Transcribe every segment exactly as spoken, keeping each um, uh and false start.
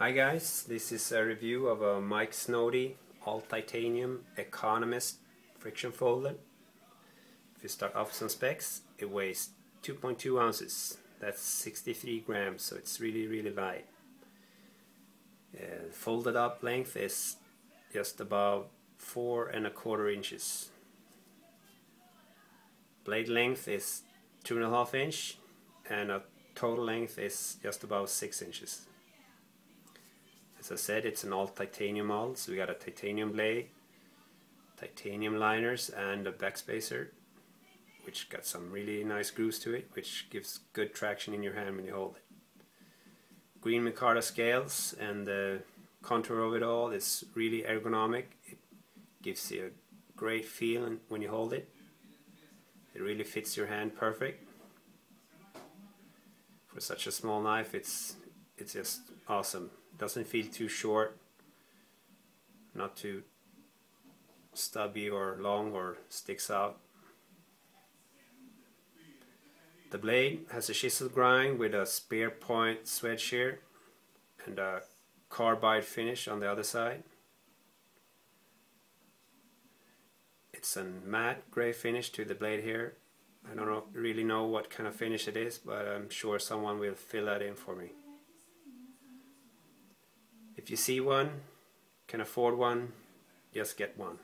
Hi guys, this is a review of a Mike Snody All-Titanium Economist Friction Folder. If you start off some specs, it weighs two point two ounces. That's sixty-three grams, so it's really, really light. Uh, folded up length is just about four and a quarter inches. Blade length is two and a half inch, and a total length is just about six inches. As I said, it's an all titanium model, so we got a titanium blade, titanium liners, and a backspacer, which got some really nice grooves to it, which gives good traction in your hand when you hold it. Green Micarta scales, and the contour of it all is really ergonomic. It gives you a great feel when you hold it. It really fits your hand perfect. For such a small knife, it's it's just awesome. Doesn't feel too short, not too stubby or long or sticks out. The blade has a chisel grind with a spear point swed shear and a carbide finish on the other side. It's a matte gray finish to the blade here. I don't know, really know what kind of finish it is, but I'm sure someone will fill that in for me. If you see one, can afford one, just get one.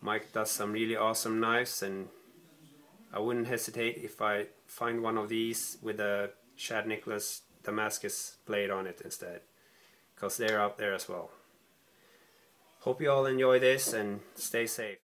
Mike does some really awesome knives, and I wouldn't hesitate if I find one of these with a Shad Nicholas Damascus blade on it instead, because they're out there as well. Hope you all enjoy this and stay safe.